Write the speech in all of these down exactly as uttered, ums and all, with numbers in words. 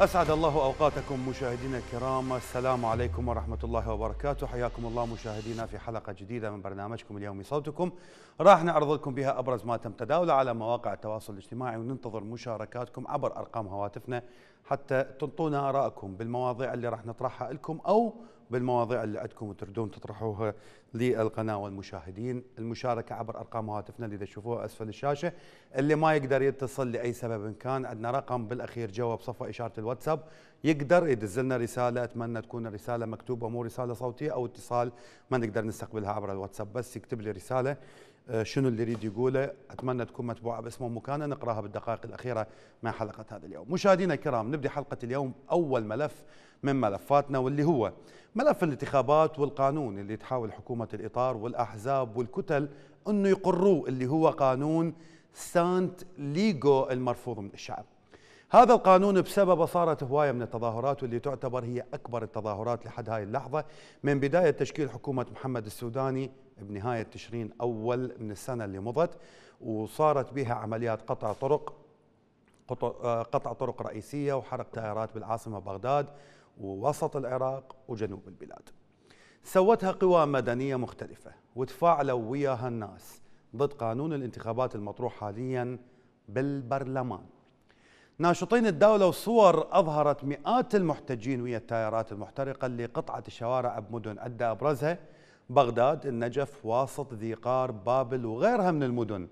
أسعد الله أوقاتكم مشاهدينا الكرام، السلام عليكم ورحمة الله وبركاته، حياكم الله مشاهدينا في حلقة جديدة من برنامجكم اليومي صوتكم. راح نعرض لكم بها أبرز ما تم تداوله على مواقع التواصل الاجتماعي، وننتظر مشاركاتكم عبر أرقام هواتفنا حتى تنطونا آرائكم بالمواضيع اللي راح نطرحها لكم أو بالمواضيع اللي عندكم وتردون تطرحوها للقناة والمشاهدين. المشاركة عبر أرقام هواتفنا اللي تشوفوها أسفل الشاشة، اللي ما يقدر يتصل لأي سبب كان عندنا رقم بالأخير جواب صفى إشارة الواتساب، يقدر يدزلنا رسالة، أتمنى تكون رسالة مكتوبة مو رسالة صوتية أو اتصال ما نقدر نستقبلها عبر الواتساب، بس يكتب لي رسالة شنو اللي يريد يقوله، أتمنى تكون متبوعة باسمه ومكانه، نقراها بالدقائق الأخيرة مع حلقة هذا اليوم. مشاهدينا الكرام، نبدأ حلقة اليوم أول ملف من ملفاتنا، واللي هو ملف الانتخابات والقانون اللي تحاول حكومة الإطار والأحزاب والكتل أنه يقروه، اللي هو قانون سانت ليغو المرفوض من الشعب. هذا القانون بسببه صارت هواية من التظاهرات، واللي تعتبر هي أكبر التظاهرات لحد هاي اللحظة من بداية تشكيل حكومة محمد السوداني بنهاية تشرين أول من السنة اللي مضت، وصارت بها عمليات قطع طرق قطع طرق رئيسية وحرق تيارات بالعاصمة بغداد ووسط العراق وجنوب البلاد. سوتها قوى مدنية مختلفة وتفاعلوا وياها الناس ضد قانون الانتخابات المطروح حاليا بالبرلمان. ناشطين تداولوا صور أظهرت مئات المحتجين ويا التيارات المحترقة اللي قطعت الشوارع بمدن عدة، أبرزها بغداد، النجف، واسط، ذي قار، بابل وغيرها من المدن.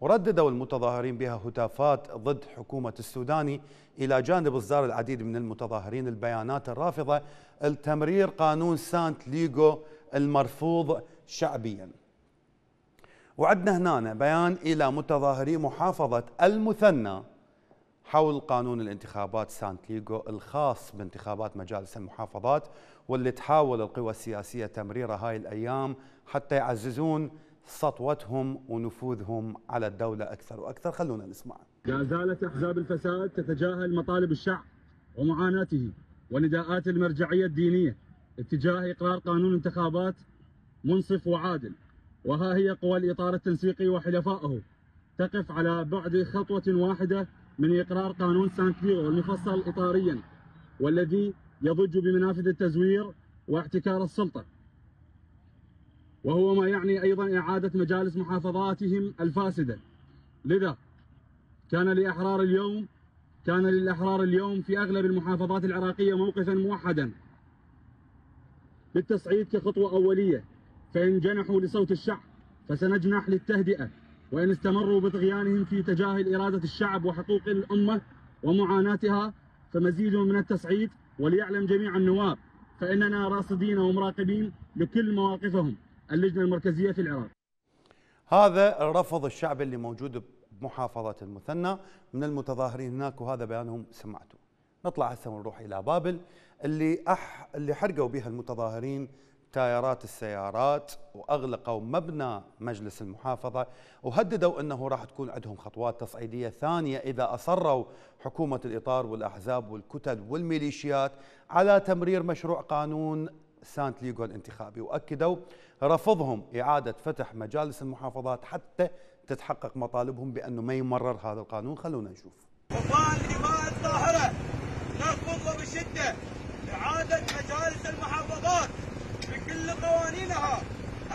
ورددوا المتظاهرين بها هتافات ضد حكومة السوداني، إلى جانب إصدار العديد من المتظاهرين البيانات الرافضة لتمرير قانون سانت ليغو المرفوض شعبيا. وعدنا هنا بيان إلى متظاهري محافظة المثنى حول قانون الانتخابات سانت ليغو الخاص بانتخابات مجالس المحافظات، واللي تحاول القوى السياسية تمريره هاي الأيام حتى يعززون سطوتهم ونفوذهم على الدولة أكثر وأكثر. خلونا نسمع. لا زالت أحزاب الفساد تتجاهل مطالب الشعب ومعاناته ونداءات المرجعية الدينية اتجاه إقرار قانون انتخابات منصف وعادل، وها هي قوى الإطار التنسيقي وحلفائه تقف على بعد خطوة واحدة من إقرار قانون سانت ليغو المفصل إطاريا، والذي يضج بمنافذ التزوير واحتكار السلطة، وهو ما يعني أيضا إعادة مجالس محافظاتهم الفاسدة. لذا كان لأحرار اليوم كان للأحرار اليوم في أغلب المحافظات العراقية موقفا موحدا بالتصعيد كخطوة أولية، فإن جنحوا لصوت الشعب فسنجنح للتهدئة، وإن استمروا بطغيانهم في تجاهل إرادة الشعب وحقوق الأمة ومعاناتها فمزيد من التصعيد. وليعلم جميع النواب فإننا راصدين ومراقبين لكل مواقفهم اللجنة المركزية في العراق. هذا رفض الشعب اللي موجود بمحافظة المثنى من المتظاهرين هناك، وهذا بيانهم سمعتوا. نطلع هسه ونروح إلى بابل اللي أح... اللي حرقوا بها المتظاهرين تايرات السيارات وأغلقوا مبنى مجلس المحافظة، وهددوا أنه راح تكون عندهم خطوات تصعيدية ثانية إذا أصروا حكومة الإطار والأحزاب والكتل والميليشيات على تمرير مشروع قانون سانت ليغو الانتخابي. وأكدوا رفضهم إعادة فتح مجالس المحافظات حتى تتحقق مطالبهم بأنه ما يمرر هذا القانون. خلونا نشوف. قطاع الإماء الظاهرة نرفضه بشدة، إعادة مجالس المحافظات بكل قوانينها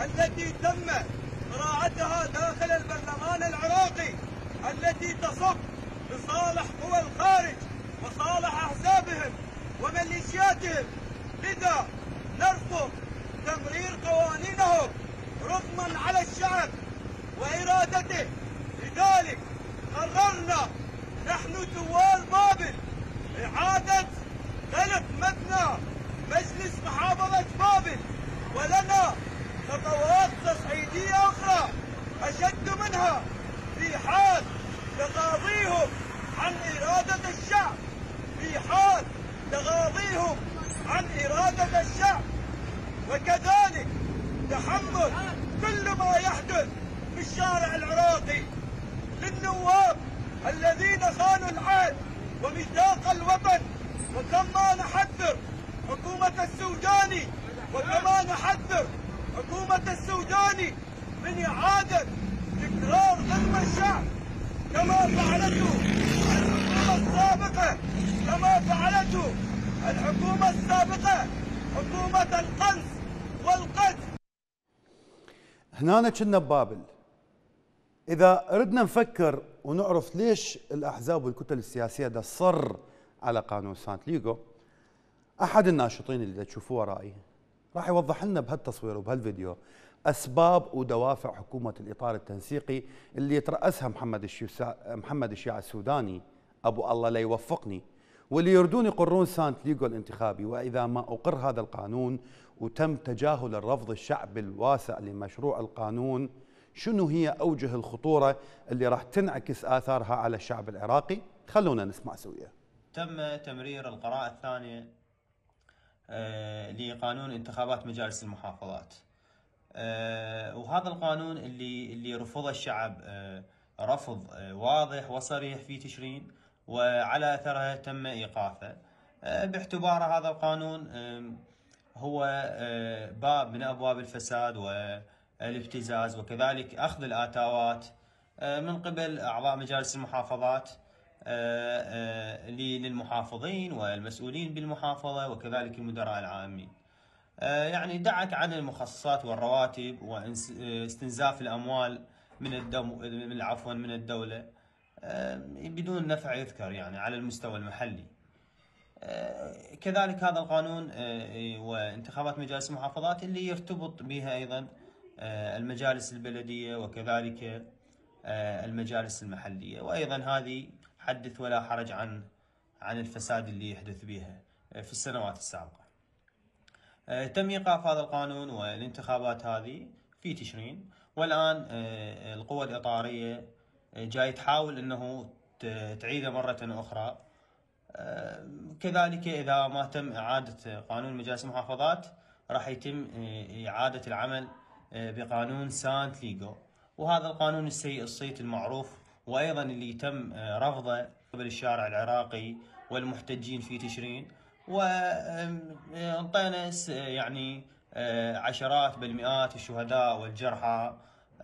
التي تم قراءتها داخل البرلمان العراقي، التي تصب لصالح قوى الخارج وصالح أحزابهم وميليشياتهم. لذا نرفض تمرير قوانينهم رغما على الشعب وإرادته، لذلك قررنا نحن ثوار بابل إعادة غلق مبنى مجلس محافظة بابل، ولنا خطوات تصعيدية أخرى أشد منها في حال تغاضيهم عن إرادة الشعب، في حال تغاضيهم عن إرادة الشعب، وكذلك تحمل كل ما يحدث في الشارع العراقي. للنواب الذين خانوا العهد وميثاق الوطن، وكما نحذر حكومة السوداني وكما نحذر حكومة السوداني من إعادة تكرار ظلم الشعب كما فعلته الحكومة السابقة كما فعلته الحكومة السابقة حكومة القنص والقتل. هنا كنا ببابل. إذا ردنا نفكر ونعرف ليش الأحزاب والكتل السياسية ده صر على قانون سانت ليغو، أحد الناشطين اللي تشوفوه ورائي راح يوضح لنا بهالتصوير وبهالفيديو أسباب ودوافع حكومة الإطار التنسيقي اللي يترأسها محمد محمد الشيعة السوداني أبو الله لا يوفقني، واللي يردون يقرون سانت ليغو الانتخابي. وإذا ما أقر هذا القانون وتم تجاهل الرفض الشعبي الواسع لمشروع القانون، شنو هي أوجه الخطورة اللي راح تنعكس آثارها على الشعب العراقي؟ خلونا نسمع سوية. تم تمرير القراءة الثانية لقانون انتخابات مجالس المحافظات، وهذا القانون اللي اللي رفضه الشعب رفض واضح وصريح في تشرين، وعلى أثرها تم إيقافه باعتبار هذا القانون هو باب من أبواب الفساد والابتزاز، وكذلك أخذ الآتاوات من قبل أعضاء مجالس المحافظات للمحافظين والمسؤولين بالمحافظة وكذلك المدراء العامين. يعني دعك عن المخصصات والرواتب واستنزاف الأموال من الدم من عفوا من الدولة بدون نفع يذكر يعني على المستوى المحلي. كذلك هذا القانون وانتخابات مجالس المحافظات اللي يرتبط بها أيضا المجالس البلدية وكذلك المجالس المحلية، وأيضا هذه حدث ولا حرج عن عن الفساد اللي يحدث بها في السنوات السابقة. تم إيقاف هذا القانون والانتخابات هذه في تشرين، والآن القوى الإطارية جاي تحاول أنه تعيده مرة أخرى. كذلك إذا ما تم إعادة قانون مجالس المحافظات راح يتم إعادة العمل بقانون سانت ليغو، وهذا القانون السيء الصيت المعروف، وأيضا اللي تم رفضه قبل الشارع العراقي والمحتجين في تشرين، وانطينا يعني عشرات بل مئات الشهداء والجرحى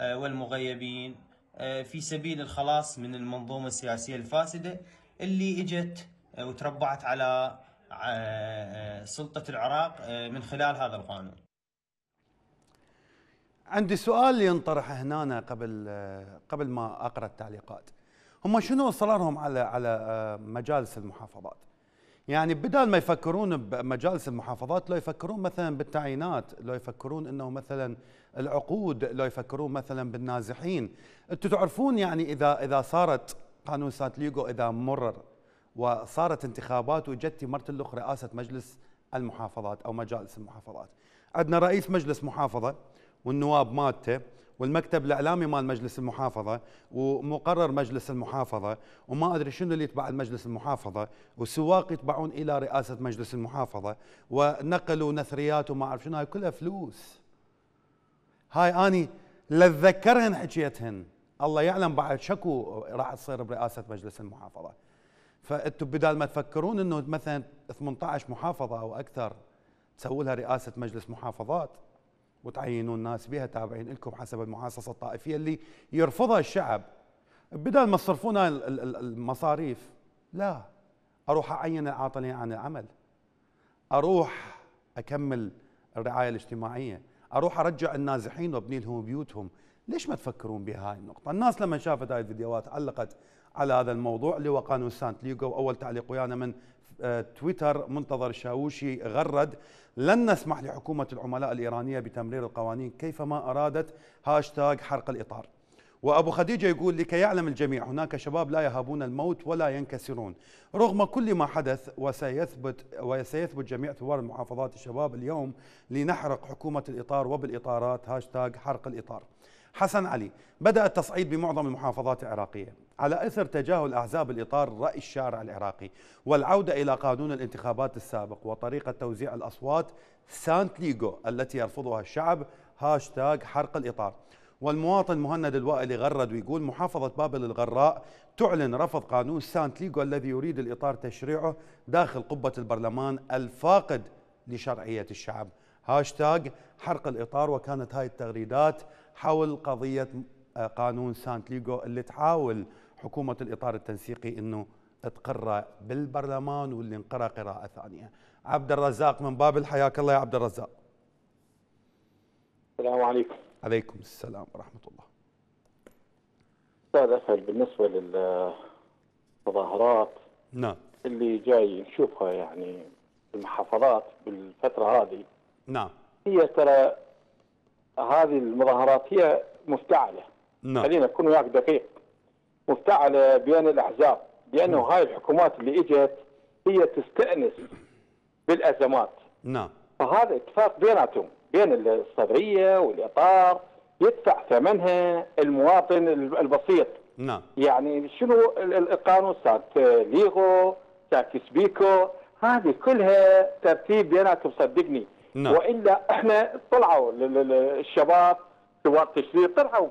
والمغيبين في سبيل الخلاص من المنظومة السياسية الفاسدة اللي اجت وتربعت على سلطة العراق من خلال هذا القانون. عندي سؤال ينطرح هنا قبل قبل ما اقرا التعليقات. هم شنو اصرارهم على على مجالس المحافظات؟ يعني بدل ما يفكرون بمجالس المحافظات لو يفكرون مثلا بالتعيينات، لو يفكرون انه مثلا العقود، لو يفكرون مثلا بالنازحين. انتم تعرفون يعني اذا اذا صارت قانون سانت ليغو اذا مرر وصارت انتخابات وجت مرة الاخرى رئاسة مجلس المحافظات او مجالس المحافظات، عندنا رئيس مجلس محافظة والنواب مالته والمكتب الاعلامي مال مجلس المحافظه ومقرر مجلس المحافظه وما ادري شنو اللي يتبع المجلس المحافظه، والسواق يتبعون الى رئاسه مجلس المحافظه ونقل ونثريات وما اعرف شنو، هاي كلها فلوس. هاي اني لتذكرهن حكيتهن، الله يعلم بعد شكو راح تصير برئاسه مجلس المحافظه. فانتم بدال ما تفكرون انه مثلا ثمانية عشر محافظه او اكثر تسووا لها رئاسه مجلس محافظات وتعينون الناس بها تابعين لكم حسب المحاصصه الطائفيه اللي يرفضها الشعب، بدل ما تصرفون المصاريف لا اروح اعين العاطلين عن العمل، اروح اكمل الرعايه الاجتماعيه، اروح ارجع النازحين وابني لهم بيوتهم. ليش ما تفكرون بهاي النقطه؟ الناس لما شافت هاي الفيديوهات علقت على هذا الموضوع اللي هو قانون سانت ليغو. واول تعليق ويانا من تويتر منتظر الشاوشي غرد: لن نسمح لحكومة العملاء الإيرانية بتمرير القوانين كيفما أرادت، هاشتاج حرق الإطار. وأبو خديجة يقول: لكي يعلم الجميع هناك شباب لا يهابون الموت ولا ينكسرون رغم كل ما حدث، وسيثبت وسيثبت جميع ثوار المحافظات الشباب اليوم لنحرق حكومة الإطار وبالإطارات، هاشتاج حرق الإطار. حسن علي: بدأ التصعيد بمعظم المحافظات العراقية على أثر تجاهل أحزاب الإطار رأي الشارع العراقي، والعودة إلى قانون الانتخابات السابق وطريقة توزيع الأصوات سانت ليغو التي يرفضها الشعب، هاشتاج حرق الإطار. والمواطن مهند الوائلي غرد ويقول: محافظة بابل الغراء تعلن رفض قانون سانت ليغو الذي يريد الإطار تشريعه داخل قبة البرلمان الفاقد لشرعية الشعب، هاشتاج حرق الإطار. وكانت هاي التغريدات حول قضية قانون سانت ليغو اللي تحاول حكومة الإطار التنسيقي أنه تقرأ بالبرلمان واللي انقرأ قراءة ثانية. عبد الرزاق من باب الحياة، الله يا عبد الرزاق. السلام عليكم. عليكم السلام ورحمة الله. أستاذ أفل، بالنسبة للتظاهرات نعم اللي جاي نشوفها يعني المحافظات بالفترة هذه، نعم، هي ترى هذه المظاهرات هي مفتعلة، نعم، خلينا نكون وياك دقيق، مفتعلة بين الأحزاب، لأنه نعم. هاي الحكومات اللي إجت هي تستأنس بالأزمات، نعم، فهذا اتفاق بيناتهم بين الصدرية والإطار، يدفع ثمنها المواطن البسيط، نعم، يعني شنو القانون سانت ليغو سانت سبيكو هذه كلها ترتيب بيناتهم صدقني، نعم، والا احنا طلعوا الشباب ثوار تشرين طلعوا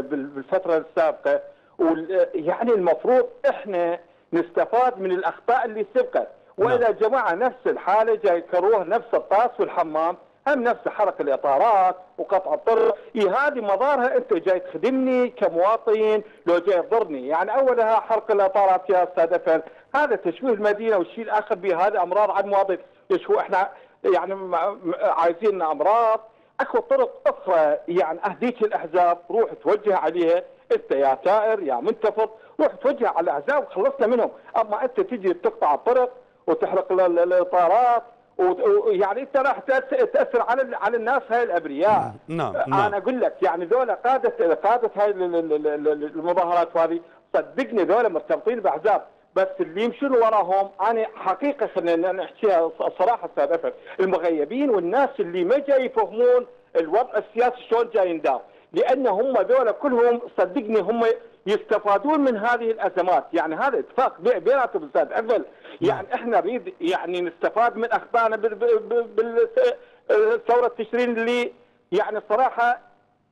بالفتره السابقه، ويعني المفروض احنا نستفاد من الاخطاء اللي سبقت، واذا جماعه نفس الحاله جاي يكروه نفس الطاس والحمام، هم نفس حرق الاطارات وقطع الطرق، إيه هذه مضارها انت جاي تخدمني كمواطن لو جاي تضرني، يعني اولها حرق الاطارات يا استاذ افل، هذا تشويه المدينه والشيء الاخر به، هذه امراض على المواطن، شو احنا يعني عايزين امراض، اكو طرق اخرى، يعني اهديك الاحزاب روح توجه عليها، انت يا ثائر يا منتفض روح توجه على الاحزاب وخلصنا منهم، اما انت تجي تقطع الطرق وتحرق الاطارات ويعني انت راح تاثر على على الناس هاي الابرياء. نعم نعم انا اقول لك يعني ذولا قاده قاده هاي المظاهرات هذه صدقني ذولا مرتبطين باحزاب، بس اللي يمشون وراهم انا حقيقه خلينا نحكيها صراحه استاذ افل، المغيبين والناس اللي ما جاي يفهمون الوضع السياسي شلون جاي يندار، لان هم ذولا كلهم صدقني هم يستفادون من هذه الازمات، يعني هذا اتفاق بيناتهم استاذ افل، يعني احنا نريد يعني نستفاد من اخطائنا بالثوره تشرين اللي يعني الصراحه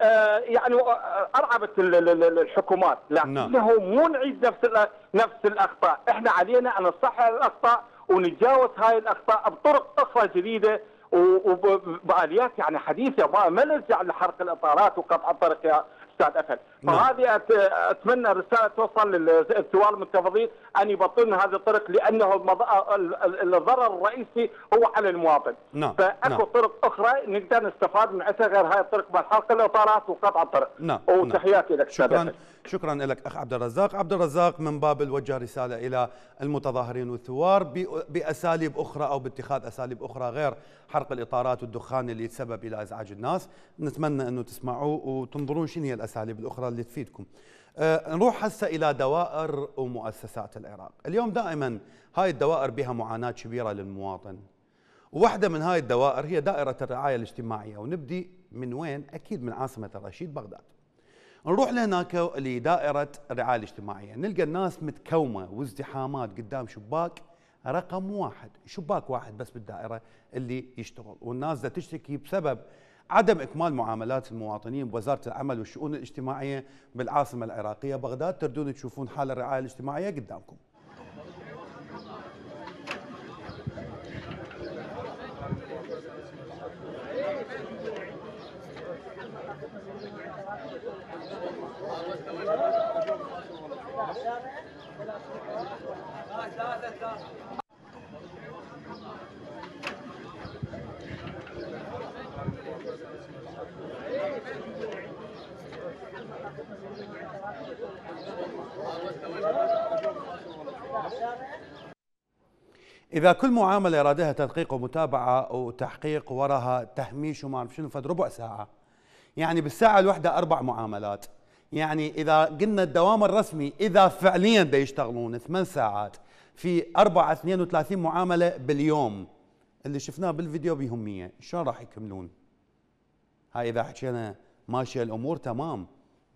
آه يعني ارعبت الحكومات، لكنه مو نعيد نفس نفس الاخطاء، احنا علينا ان نصحح الاخطاء ونتجاوز هاي الاخطاء بطرق اخرى جديده وباليات يعني حديثه، ما نرجع لحرق الاطارات وقطع الطرق يا استاذ افل. فهذه اتمنى رساله توصل للثوار المنتفضين ان يبطلن هذه الطرق، لانه الضرر الرئيسي هو على المواطن. نعم. فاكو نعم. طرق اخرى نقدر نستفاد من عندها غير هاي الطرق مال حرق الاطارات وقطع الطرق. نعم. وتحياتي لك استاذ افل. شكرا لك اخ عبد الرزاق. عبد الرزاق من باب الوجه رساله الى المتظاهرين والثوار باساليب اخرى او باتخاذ اساليب اخرى غير حرق الاطارات والدخان اللي يتسبب الى ازعاج الناس، نتمنى انه تسمعوا وتنظرون شنو هي الاساليب الاخرى اللي تفيدكم. أه نروح هسه الى دوائر ومؤسسات العراق. اليوم دائما هاي الدوائر بها معاناه كبيره للمواطن، وواحده من هاي الدوائر هي دائره الرعايه الاجتماعيه، ونبدي من وين؟ اكيد من عاصمه الرشيد بغداد. نروح لهناك لدائره الرعايه الاجتماعيه، نلقى الناس متكومه وازدحامات قدام شباك رقم واحد، شباك واحد بس بالدائره اللي يشتغل، والناس دا تشتكي بسبب عدم إكمال معاملات المواطنين بوزارة العمل والشؤون الاجتماعية بالعاصمة العراقية بغداد. تردون تشوفون حال الرعاية الاجتماعية قدامكم. إذا كل معاملة يرادها تدقيق ومتابعة وتحقيق وراها تهميش وما أعرف شنو، فد ربع ساعة، يعني بالساعة الواحدة أربع معاملات، يعني إذا قلنا الدوام الرسمي إذا فعلياً دا يشتغلون ثمان ساعات في أربعة اثنين وثلاثين معاملة باليوم اللي شفناه بالفيديو بهم مية، شلون راح يكملون؟ هاي إذا حكينا ماشية الأمور تمام،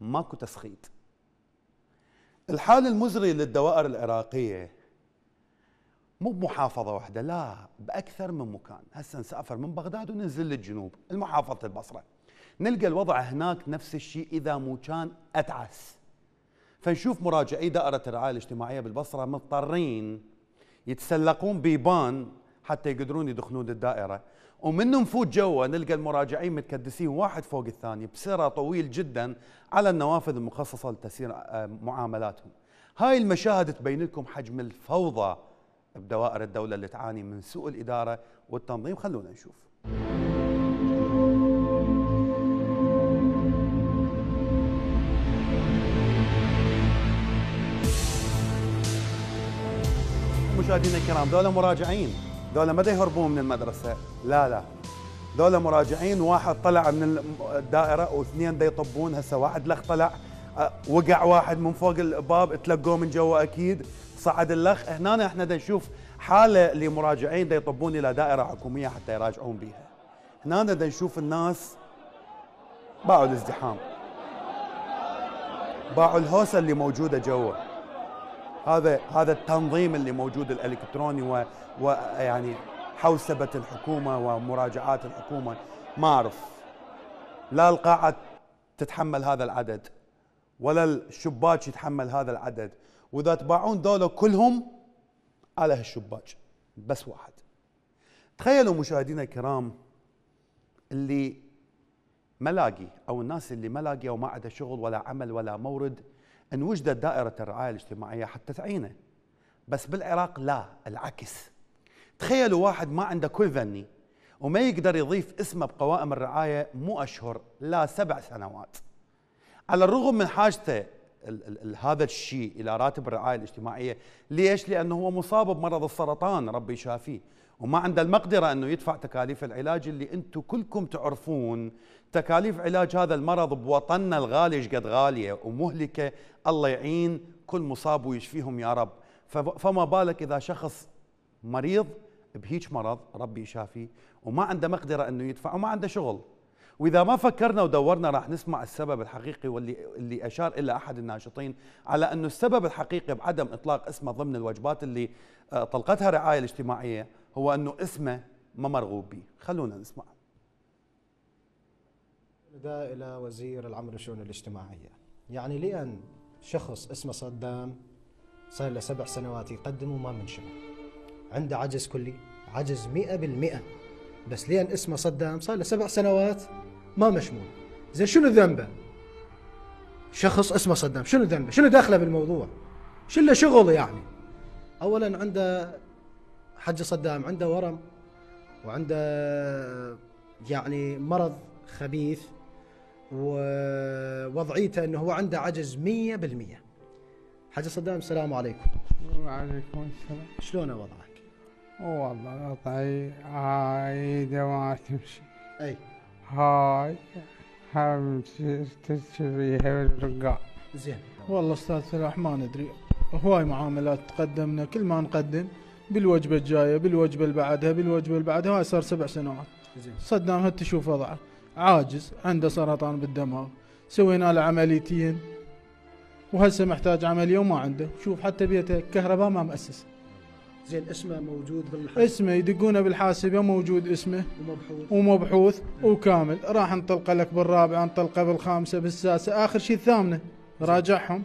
ماكو تسخيط. الحال المزري للدوائر العراقية مو بمحافظة واحدة، لا، بأكثر من مكان. هسه نسافر من بغداد وننزل للجنوب، المحافظة البصرة، نلقى الوضع هناك نفس الشيء إذا مو كان أتعس. فنشوف مراجعي دائرة الرعاية الاجتماعية بالبصرة مضطرين يتسلقون بيبان حتى يقدرون يدخلون للدائرة، ومن نفوت جوا نلقى المراجعين متكدسين واحد فوق الثاني بسرعة طويل جدا على النوافذ المخصصة لتسيير معاملاتهم. هاي المشاهد تبين لكم حجم الفوضى بدوائر الدولة اللي تعاني من سوء الإدارة والتنظيم. خلونا نشوف. مشاهدينا الكرام، دولة مراجعين، دولة ما يهربون من المدرسة، لا لا، دولة مراجعين. واحد طلع من الدائرة واثنين دا يطبون، هسه واحد لخ طلع، وقع واحد من فوق الباب، تلقوه من جوا اكيد، صعد اللخ. هنا احنا دا نشوف حالة لمراجعين دا يطبون الى دائرة حكومية حتى يراجعون بيها. هنا دا نشوف الناس باعوا الازدحام، باعوا الهوسة اللي موجودة جوا. هذا هذا التنظيم اللي موجود الالكتروني ويعني حوسبة الحكومة ومراجعات الحكومة، ما أعرف، لا القاعة تتحمل هذا العدد ولا الشباك يتحمل هذا العدد، وإذا تباعون دولة كلهم على هالشباك بس واحد. تخيلوا مشاهدينا الكرام اللي ملاقي أو الناس اللي ملاقي أو ما عندها شغل ولا عمل ولا مورد، أن وجدت دائرة الرعاية الاجتماعية حتى تعينه، بس بالعراق لا، العكس. تخيلوا واحد ما عنده كل ذني وما يقدر يضيف اسمه بقوائم الرعاية مو أشهر لا سبع سنوات، على الرغم من حاجته هذا الشيء إلى راتب الرعاية الاجتماعية. ليش؟ لأنه هو مصاب بمرض السرطان ربي يشافيه، وما عنده المقدرة أنه يدفع تكاليف العلاج اللي أنتم كلكم تعرفون تكاليف علاج هذا المرض بوطننا الغالي شقد غالية ومهلكة. الله يعين كل مصاب ويشفيهم يا رب، فما بالك إذا شخص مريض بهيج مرض ربي يشافيه وما عنده مقدرة أنه يدفع وما عنده شغل. وإذا ما فكرنا ودورنا راح نسمع السبب الحقيقي، واللي اللي أشار إلى أحد الناشطين على أنه السبب الحقيقي بعدم إطلاق اسمه ضمن الوجبات اللي طلقتها الرعاية الاجتماعية هو أنه اسمه ما مرغوب به. خلونا نسمع. نداء إلى وزير العمل والشؤون الاجتماعية، يعني لأن شخص اسمه صدام صار له سبع سنوات يقدم وما منشمه، عنده عجز كلي، عجز مئة بالمئة، بس لين اسمه صدام صار له سبع سنوات ما مشمول. زين شنو ذنبه؟ شخص اسمه صدام شنو ذنبه؟ شنو دخله بالموضوع؟ شنو له شغل يعني؟ أولا عنده حج صدام عنده ورم وعنده يعني مرض خبيث، ووضعيته أنه هو عنده عجز مئة بالمئة. حج صدام السلام عليكم. وعليكم السلام. شلون وضعك؟ والله وضعي عايدة ما تمشي. اي هاي همشي تشتريها بالرقاع. زين. والله استاذ سلاح ما ندري، هواي معاملات تقدمنا، كل ما نقدم بالوجبة الجاية بالوجبة اللي بعدها بالوجبة اللي بعدها، هاي صار سبع سنوات. زين. صدام هل تشوف وضعه، عاجز، عنده سرطان بالدماغ، سوينا له عمليتين وهسه محتاج عمليه وما عنده. شوف حتى بيته كهرباء ما مؤسسه. زين اسمه موجود بالحاسبه، اسمه يدقونه بالحاسبه موجود اسمه ومبحوث ومبحوث وكامل. راح نطلقه لك بالرابعه، نطلقه بالخامسه بالسادسه، اخر شيء الثامنه راجعهم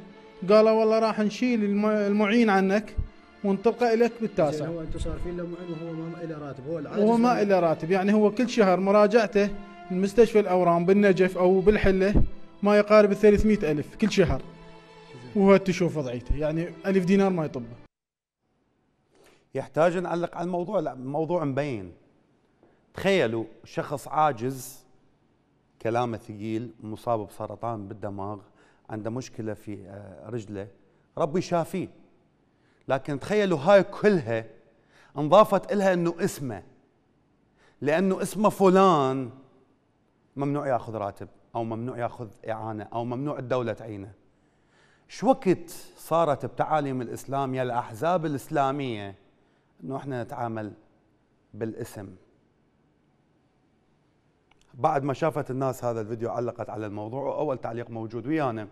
قالوا والله راح نشيل المعين عنك ونطلقه لك بالتاسع. هو انتم صارفين له معين وهو ما له راتب، هو العاجز وهو ما له راتب، يعني هو كل شهر مراجعته المستشفى الاورام بالنجف او بالحله ما يقارب ال ثلاثمئة ألف كل شهر، وهو تشوف وضعيته يعني ألف دينار ما يطبه. يحتاج نعلق على الموضوع، لا الموضوع مبين. تخيلوا شخص عاجز كلامه ثقيل مصاب بسرطان بالدماغ، عنده مشكلة في رجله ربي شافيه، لكن تخيلوا هاي كلها انضافت إلها أنه اسمه، لأنه اسمه فلان ممنوع يأخذ راتب أو ممنوع يأخذ إعانة أو ممنوع الدولة تعينه. شوكت صارت بتعاليم الإسلام يا الأحزاب الإسلامية أنه إحنا نتعامل بالاسم. بعد ما شافت الناس هذا الفيديو علقت على الموضوع، وأول تعليق موجود ويانا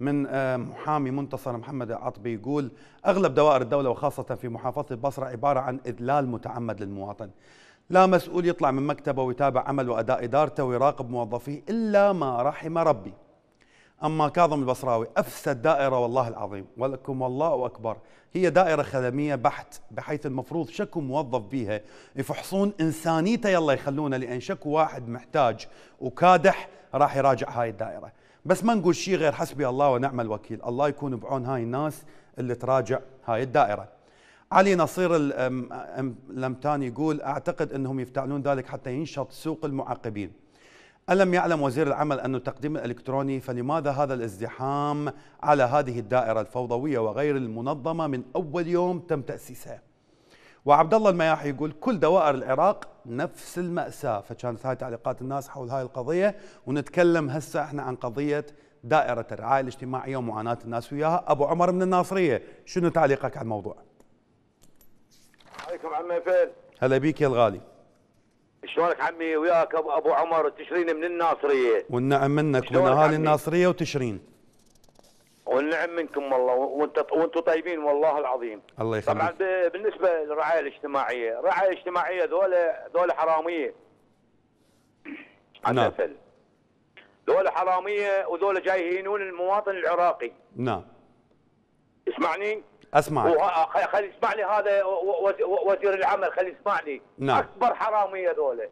من محامي منتصر محمد العطبي، يقول أغلب دوائر الدولة وخاصة في محافظة البصرة عبارة عن إذلال متعمد للمواطن. لا مسؤول يطلع من مكتبه ويتابع عمل وأداء إدارته ويراقب موظفيه إلا ما رحم ربي. أما كاظم البصراوي أفسد دائرة والله العظيم، ولكم والله أكبر، هي دائرة خدمية بحت، بحيث المفروض شكو موظف بيها يفحصون إنسانيته يلا يخلونه، لأن شكو واحد محتاج وكادح راح يراجع هاي الدائرة. بس ما نقول شيء غير حسبي الله ونعم الوكيل، الله يكون بعون هاي الناس اللي تراجع هاي الدائرة. علي نصير اللمتان يقول أعتقد أنهم يفتعلون ذلك حتى ينشط سوق المعاقبين. ألم يعلم وزير العمل أن التقديم الإلكتروني، فلماذا هذا الازدحام على هذه الدائرة الفوضوية وغير المنظمة من أول يوم تم تأسيسها؟ وعبد الله المياحي يقول كل دوائر العراق نفس المأساة. فكانت هاي تعليقات الناس حول هاي القضية، ونتكلم هسه احنا عن قضية دائرة الرعاية الاجتماعية ومعاناة الناس وياها. أبو عمر من الناصرية، شنو تعليقك على الموضوع؟ عليكم عمي فهد. هلا بيك يا الغالي. شلونك عمي؟ وياك أبو عمر وتشرين من الناصرية. والنعم منك ومن أهالي الناصرية وتشرين. والنعم منكم والله، وانت وانتم طيبين والله العظيم. الله يخليك. طبعا بالنسبه للرعايه الاجتماعيه، الرعايه الاجتماعيه ذولا ذولا حراميه. نعم. ذولا حراميه وذولا جاي يهينون المواطن العراقي. نعم. اسمعني؟ اسمعك. خلي اسمعني، هذا وزير العمل خلي يسمعني. نعم. اكبر حراميه ذولا.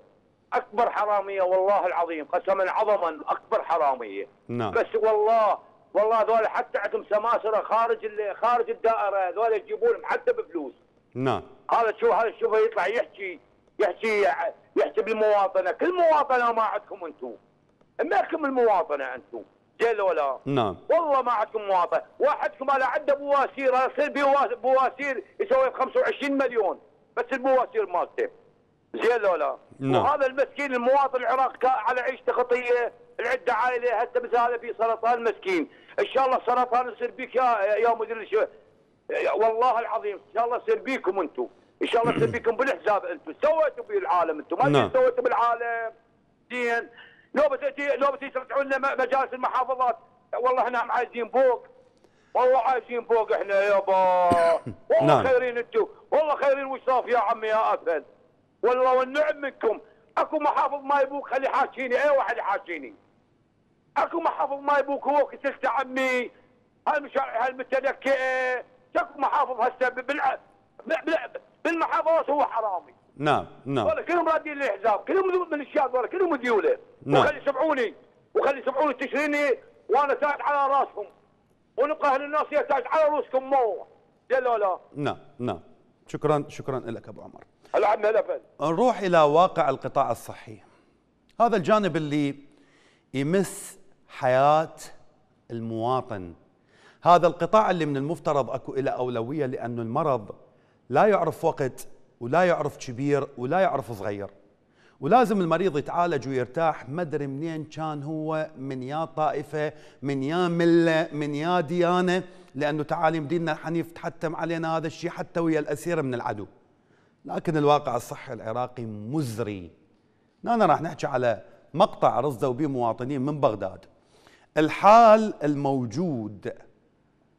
اكبر حراميه والله العظيم، قسما عظما اكبر حراميه. نعم. بس والله والله ذول حتى عندهم سماسره خارج خارج الدائره، ذول يجيبونهم حتى بفلوس. نعم. هذا شو هذا شوفه يطلع يحكي يحكي يحكي بالمواطنه، كل مواطنه ما عندكم انتم. مالكم المواطنه انتم؟ زين ولا؟ نعم. والله ما عندكم مواطنه، واحدكم على عنده بواسير، يصير بواسير يسوي خمسة وعشرين مليون بس البواسير مالته. زين ولا؟ نعم. وهذا المسكين المواطن العراقي على عيشته خطيه، العده عائله هسه مثل هذا في سرطان مسكين، ان شاء الله السرطان يصير بيك يا يا مدير الشباب والله العظيم، ان شاء الله يصير بيكم انتم، ان شاء الله يصير بيكم بالحزاب انتم، سويتوا بالعالم انتم، ما ادري سويتوا بالعالم. زين لو بتاتي لو بترجعون لنا مجالس المحافظات، والله احنا عايزين فوق، والله عايزين فوق احنا يابا، والله خيرين انتم، والله خيرين وشراف يا عمي يا افل، والله والنعم منكم. اكو محافظ ما يبوك خلي حاشيني، اي واحد حاشيني. اكو محافظ ما يبوك هو كسلت عمي، هالمشاريع هالمتنكئه، اكو محافظ هسه بالع... بالمحافظات هو حرامي. نعم نعم. ولا كلهم رادين للحزاب، كلهم من الشاد، ولا كلهم ديوله. نعم. وخلي يسمعوني، وخلي يسمعوني تشريني وانا تاج على راسهم، ونبقى اهل الناس يا تاج على رؤوسكم مو. لا لا. نعم نعم. شكرا شكرا لك ابو عمر. هلا عمي هلا فهد. نروح إلى واقع القطاع الصحي. هذا الجانب اللي يمس حياة المواطن. هذا القطاع اللي من المفترض أكو إلى أولوية، لأنه المرض لا يعرف وقت ولا يعرف كبير ولا يعرف صغير. ولازم المريض يتعالج ويرتاح، ما ادري منين كان هو، من يا طائفة، من يا ملة، من يا ديانة، لأنه تعاليم ديننا الحنيف تحتم علينا هذا الشيء حتى ويا الأسير من العدو. لكن الواقع الصحي العراقي مزري. أنا راح نحكي على مقطع رصدوا به مواطنين من بغداد الحال الموجود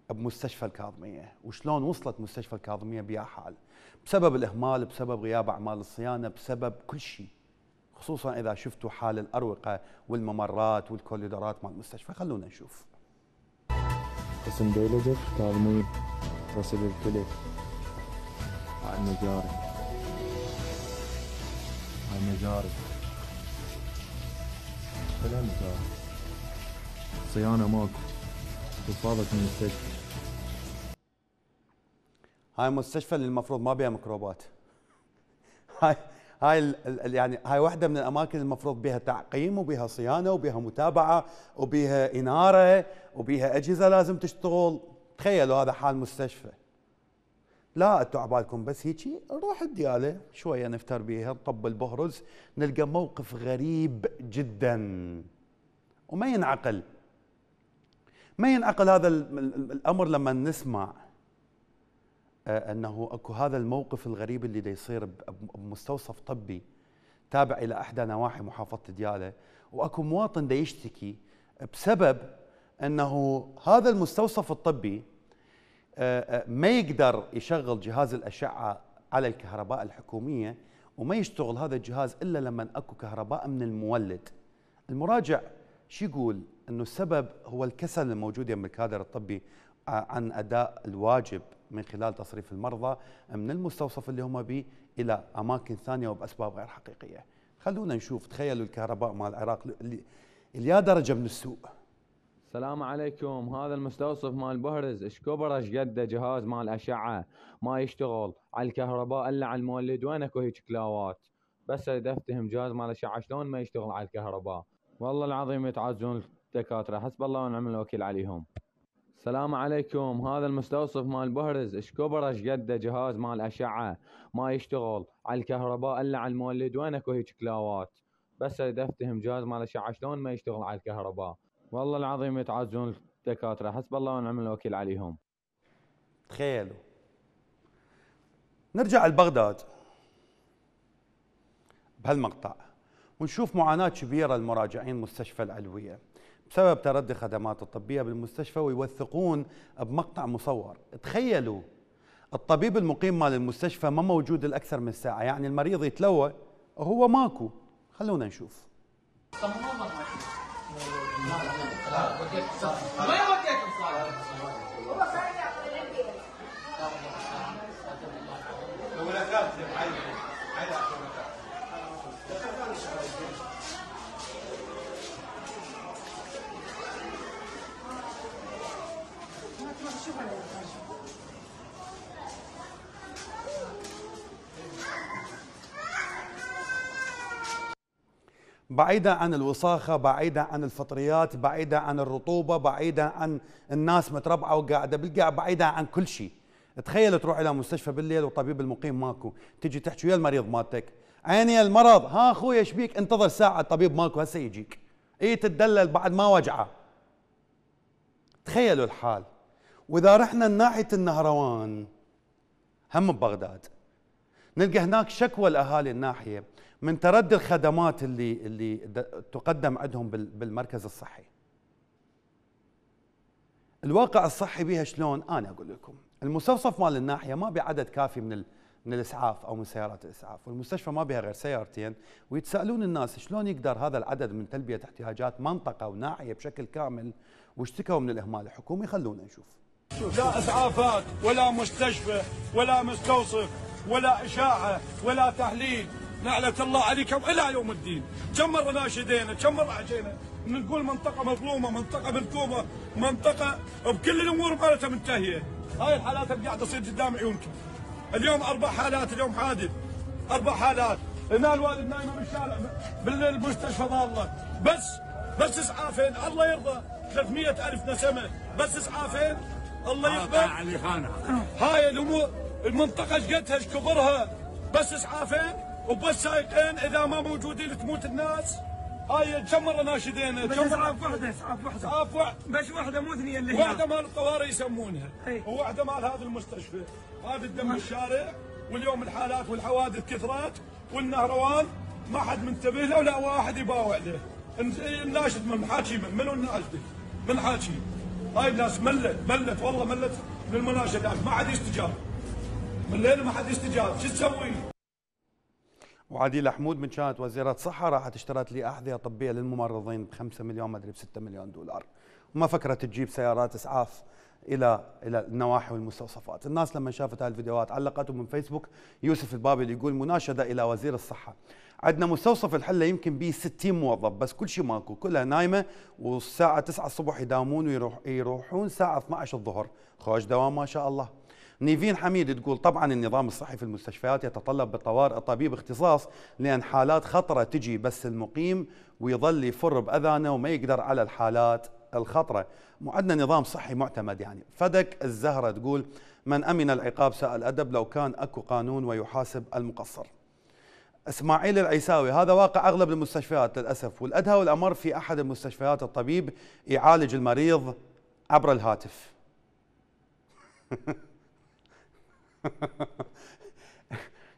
بمستشفى الكاظمية، وشلون وصلت مستشفى الكاظمية بيا حال بسبب الإهمال، بسبب غياب أعمال الصيانة، بسبب كل شيء، خصوصا إذا شفتوا حال الأروقة والممرات والكوليدورات مال المستشفى. خلونا نشوف. اسم بيولوجر كاظمية رسل الكلي هاي مجاري هاي مجاري فلا مجاري صيانة ماكو تفاضت من المستشفى. هاي مستشفى اللي المفروض ما بيها ميكروبات. هاي هاي ال يعني هاي واحدة من الأماكن المفروض بيها تعقيم وبيها صيانة وبيها متابعة وبيها إنارة وبيها أجهزة لازم تشتغل. تخيلوا هذا حال مستشفى. لا انتوا عبالكم بس هيجي نروح الدياله شويه نفتر بيها نطب البهرز، نلقى موقف غريب جدا وما ينعقل. ما ينعقل هذا الامر لما نسمع انه اكو هذا الموقف الغريب اللي دا يصير بمستوصف طبي تابع الى احدى نواحي محافظه الدياله، واكو مواطن دا يشتكي بسبب انه هذا المستوصف الطبي ما يقدر يشغل جهاز الأشعة على الكهرباء الحكومية، وما يشتغل هذا الجهاز إلا لما أكو كهرباء من المولد. المراجع شو يقول؟ أنه السبب هو الكسل الموجود يم الكادر الطبي عن أداء الواجب من خلال تصريف المرضى من المستوصف اللي هم به إلى أماكن ثانية وبأسباب غير حقيقية. خلونا نشوف. تخيلوا الكهرباء مع العراق اللي درجة من السوء. السلام عليكم. هذا المستوصف مال بهرز اش كبر اش قده، جهاز مال اشعه ما يشتغل على الكهرباء الا على المولد. وين اكو هيك كلاوات؟ بس اريد افتهم جهاز مال اشعه شلون ما يشتغل على الكهرباء. والله العظيم يتعزون الدكاتره، حسب الله ونعم الوكيل عليهم. السلام عليكم. هذا المستوصف مال بهرز اش كبر اش قده، جهاز مال اشعه ما يشتغل على الكهرباء الا على المولد. وين اكو هيك كلاوات؟ بس اريد افتهم جهاز مال اشعه شلون ما يشتغل على الكهرباء. والله العظيم يتعزون الدكاترة، حسب الله ونعم الوكيل عليهم. تخيلوا نرجع لبغداد بهالمقطع ونشوف معاناة كبيرة لمراجعين مستشفى العلوية بسبب تردي خدمات الطبية بالمستشفى، ويوثقون بمقطع مصور. تخيلوا الطبيب المقيم مال المستشفى ما موجود الأكثر من ساعة، يعني المريض يتلوى وهو ماكو. خلونا نشوف. بعيدة عن الوساخة، بعيدة عن الفطريات، بعيدة عن الرطوبة، بعيدة عن الناس متربعة وقاعدة بالقاع، بعيدة عن كل شيء. تخيل تروح إلى مستشفى بالليل والطبيب المقيم ماكو، تجي تحكي ويا المريض مالتك، عيني المرض، ها أخوي ايش بيك؟ انتظر ساعة، الطبيب ماكو هسه يجيك. إيه تتدلل بعد ما وجعه. تخيلوا الحال. وإذا رحنا ناحية النهروان هم ببغداد نلقى هناك شكوى الأهالي الناحية من تردي الخدمات اللي اللي تقدم عندهم بالمركز الصحي. الواقع الصحي بيها شلون؟ انا اقول لكم، المستوصف مال الناحيه ما بعدد كافي من من الاسعاف او من سيارات الاسعاف، والمستشفى ما بها غير سيارتين، ويتسالون الناس شلون يقدر هذا العدد من تلبيه احتياجات منطقه وناحيه بشكل كامل، واشتكوا من الاهمال الحكومي. خلونا نشوف. لا اسعافات ولا مستشفى ولا مستوصف ولا اشاعه ولا تحليل، لعنة الله عليكم الى يوم الدين. كم مره ناشدينا، كم مره حكينا نقول منطقه مظلومه، منطقه منكوبه، منطقه بكل الامور مالتها منتهيه. هاي الحالات اللي قاعده تصير قدام عيونكم. اليوم اربع حالات، اليوم حادث اربع حالات. هنا الوالد نايمه بالشارع بالمستشفى ضاله، بس بس اسعافين الله يرضى، ثلاثمئة ألف نسمه، بس اسعافين الله يرضى. هاي الامور المنطقه ايش قدها ايش كبرها، بس اسعافين وبس سايقين. اذا ما موجودين تموت الناس. هاي كم مره ناشدينا، كم اسعاف وحده، اسعاف وحده، اسعاف وحده، بس وحده مو اثنين، اللي وحده مال الطوارئ يسمونها، ووحده مال هذا المستشفى، هذا الدم الشارع. واليوم الحالات والحوادث كثرات، والنهروان ما حد منتبه له ولا واحد يباوع له. الناشد من حاكي، من منو الناشد؟ من حاكي. هاي الناس ملت ملت والله ملت من المناشدات، ما حد يستجاب. ملينا ما حد يستجاب، شو تسوي؟ وعديل حمود من كانت وزيرة صحة راحت اشترت لي أحذية طبية للممرضين بخمسة مليون ما أدري بستة مليون دولار، وما فكرت تجيب سيارات إسعاف إلى إلى النواحي والمستوصفات. الناس لما شافت هاي الفيديوهات علقته من فيسبوك. يوسف البابي اللي يقول مناشدة إلى وزير الصحة، عندنا مستوصف الحلة يمكن بيه ستين موظف بس كل شيء ماكو، كلها نايمة، والساعة تسعة الصبح يداومون ويروح يروحون الساعة اثني عشر الظهر، خوش دوام ما شاء الله. نيفين حميد تقول طبعا النظام الصحي في المستشفيات يتطلب بالطوارئ طبيب اختصاص، لأن حالات خطرة تجي بس المقيم ويظل يفر بأذانه وما يقدر على الحالات الخطرة. وعندنا نظام صحي معتمد يعني. فدك الزهرة تقول من أمن العقاب ساء الأدب، لو كان أكو قانون ويحاسب المقصر. اسماعيل العيساوي، هذا واقع اغلب المستشفيات للاسف، والادهى والامر في احد المستشفيات الطبيب يعالج المريض عبر الهاتف.